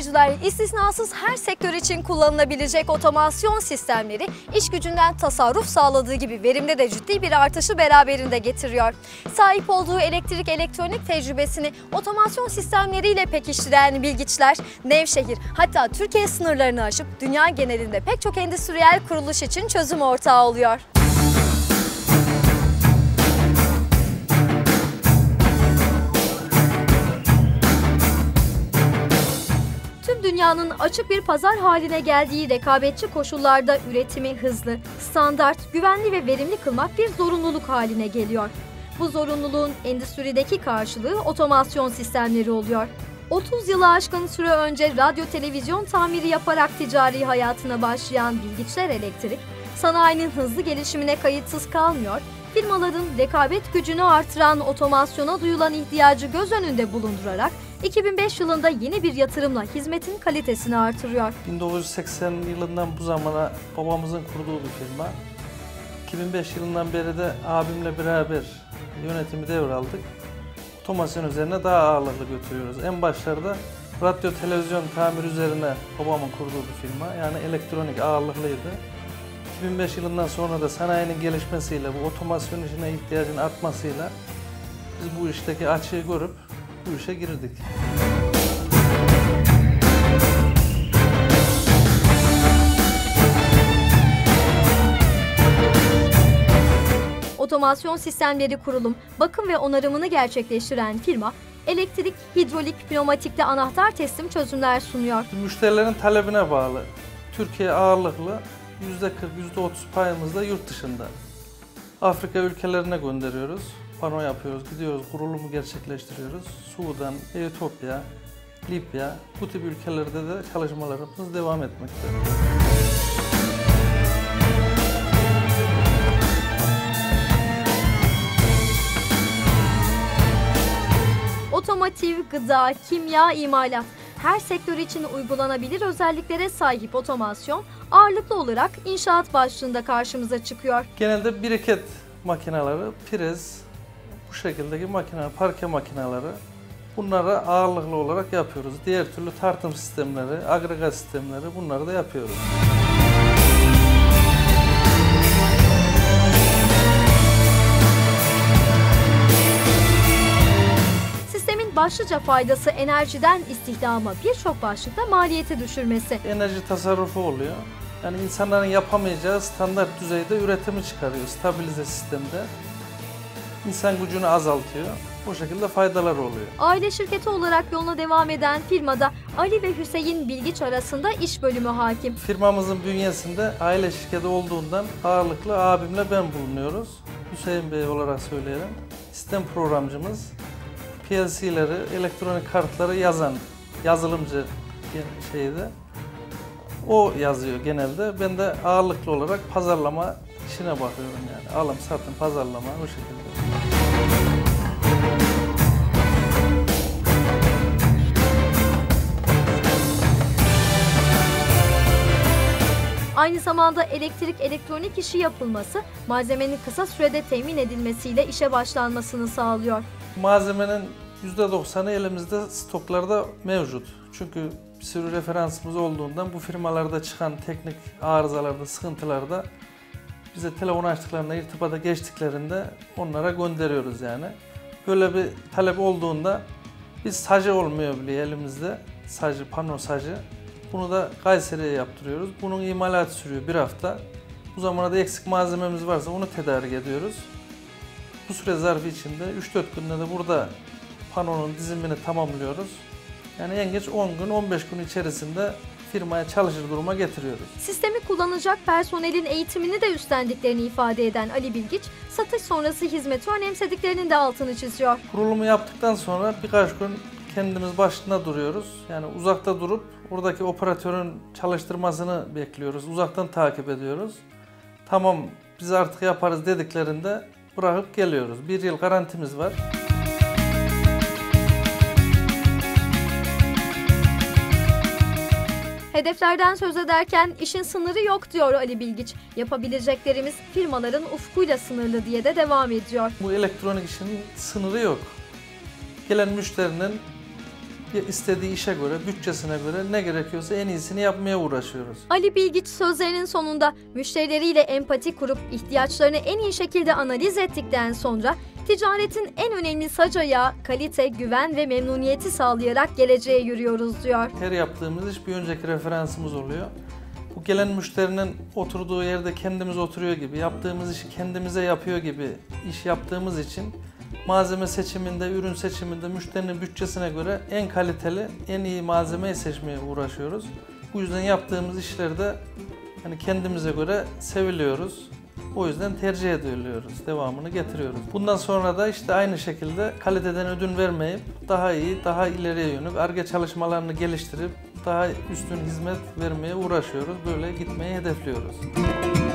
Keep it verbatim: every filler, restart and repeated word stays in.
teknolojiler istisnasız her sektör için kullanılabilecek otomasyon sistemleri iş gücünden tasarruf sağladığı gibi verimde de ciddi bir artışı beraberinde getiriyor. Sahip olduğu elektrik elektronik tecrübesini otomasyon sistemleriyle pekiştiren Bilgiçler, Nevşehir hatta Türkiye sınırlarını aşıp dünya genelinde pek çok endüstriyel kuruluş için çözüm ortağı oluyor. Dünyanın açık bir pazar haline geldiği rekabetçi koşullarda üretimi hızlı, standart, güvenli ve verimli kılmak bir zorunluluk haline geliyor. Bu zorunluluğun endüstrideki karşılığı otomasyon sistemleri oluyor. otuz yılı aşkın süre önce radyo televizyon tamiri yaparak ticari hayatına başlayan Bilgiçler Elektrik, sanayinin hızlı gelişimine kayıtsız kalmıyor, firmaların rekabet gücünü artıran otomasyona duyulan ihtiyacı göz önünde bulundurarak iki bin beş yılında yeni bir yatırımla hizmetin kalitesini artırıyor. bin dokuz yüz seksen yılından bu zamana babamızın kurduğu bir firma. iki bin beş yılından beri de abimle beraber yönetimi devraldık. Otomasyon üzerine daha ağırlıklı götürüyoruz. En başlarda radyo, televizyon tamir üzerine babamın kurduğu bir firma. Yani elektronik ağırlıklıydı. iki bin beş yılından sonra da sanayinin gelişmesiyle, bu otomasyon işine ihtiyacın artmasıyla biz bu işteki açığı görüp bu işe girdik. Otomasyon sistemleri kurulum, bakım ve onarımını gerçekleştiren firma, elektrik, hidrolik, pneumatikte anahtar teslim çözümler sunuyor. Müşterilerin talebine bağlı. Türkiye ağırlıklı yüzde kırk, yüzde otuz payımızda yurt dışında. Afrika ülkelerine gönderiyoruz. Pano yapıyoruz, gidiyoruz, kurulumu gerçekleştiriyoruz. Sudan, Etiyopya, Libya, bu tip ülkelerde de çalışmalarımız devam etmekte. Otomotiv, gıda, kimya, imalat. Her sektör için uygulanabilir özelliklere sahip otomasyon ağırlıklı olarak inşaat başlığında karşımıza çıkıyor. Genelde biriket makineleri, priz, bu şekildeki makineler, parke makineleri, bunlara ağırlıklı olarak yapıyoruz. Diğer türlü tartım sistemleri, agregat sistemleri, bunları da yapıyoruz. Sistemin başlıca faydası enerjiden istihdama birçok başlıkta maliyeti düşürmesi. Enerji tasarrufu oluyor. Yani insanların yapamayacağı standart düzeyde üretimi çıkarıyor stabilize sistemde. İnsan gücünü azaltıyor. Bu şekilde faydalar oluyor. Aile şirketi olarak yoluna devam eden firmada Ali ve Hüseyin Bilgiç arasında iş bölümü hakim. Firmamızın bünyesinde aile şirketi olduğundan ağırlıklı abimle ben bulunuyoruz. Hüseyin Bey olarak söyleyelim. Sistem programcımız, P L C'leri, elektronik kartları yazan yazılımcı şeydi. O yazıyor genelde. Ben de ağırlıklı olarak pazarlama İşine bakıyorum yani. Alım, satın, pazarlama o şekilde. Aynı zamanda elektrik elektronik işi yapılması, malzemenin kısa sürede temin edilmesiyle işe başlanmasını sağlıyor. Malzemenin yüzde doksanı elimizde stoklarda mevcut. Çünkü bir sürü referansımız olduğundan bu firmalarda çıkan teknik arızalarda, sıkıntılarda bize telefon açtıklarında, irtibata geçtiklerinde onlara gönderiyoruz yani. Böyle bir talep olduğunda biz sajı olmuyor bile elimizde. Sajı, pano sajı. Bunu da Kayseri'ye yaptırıyoruz. Bunun imalatı sürüyor bir hafta. Bu zamana da eksik malzememiz varsa onu tedarik ediyoruz. Bu süre zarfı içinde üç dört günde de burada panonun dizimini tamamlıyoruz. Yani en geç on gün, on beş gün içerisinde firmaya çalışır duruma getiriyoruz. Sistemi kullanacak personelin eğitimini de üstlendiklerini ifade eden Ali Bilgiç, satış sonrası hizmeti önemsediklerinin de altını çiziyor. Kurulumu yaptıktan sonra birkaç gün kendimiz başında duruyoruz. Yani uzakta durup oradaki operatörün çalıştırmasını bekliyoruz. Uzaktan takip ediyoruz. Tamam, biz artık yaparız dediklerinde bırakıp geliyoruz. Bir yıl garantimiz var. Hedeflerden söz ederken işin sınırı yok diyor Ali Bilgiç. Yapabileceklerimiz firmaların ufkuyla sınırlı diye de devam ediyor. Bu elektronik işin sınırı yok. Gelen müşterinin istediği işe göre, bütçesine göre ne gerekiyorsa en iyisini yapmaya uğraşıyoruz. Ali Bilgiç sözlerinin sonunda müşterileriyle empati kurup ihtiyaçlarını en iyi şekilde analiz ettikten sonra ticaretin en önemli sac ayağı kalite, güven ve memnuniyeti sağlayarak geleceğe yürüyoruz diyor. Her yaptığımız iş bir önceki referansımız oluyor. Bu gelen müşterinin oturduğu yerde kendimiz oturuyor gibi, yaptığımız işi kendimize yapıyor gibi iş yaptığımız için malzeme seçiminde, ürün seçiminde müşterinin bütçesine göre en kaliteli, en iyi malzemeyi seçmeye uğraşıyoruz. Bu yüzden yaptığımız işlerde hani kendimize göre seviliyoruz. O yüzden tercih ediliyoruz, devamını getiriyoruz. Bundan sonra da işte aynı şekilde kaliteden ödün vermeyip daha iyi, daha ileriye yönelik Ar-Ge çalışmalarını geliştirip daha üstün hizmet vermeye uğraşıyoruz. Böyle gitmeyi hedefliyoruz.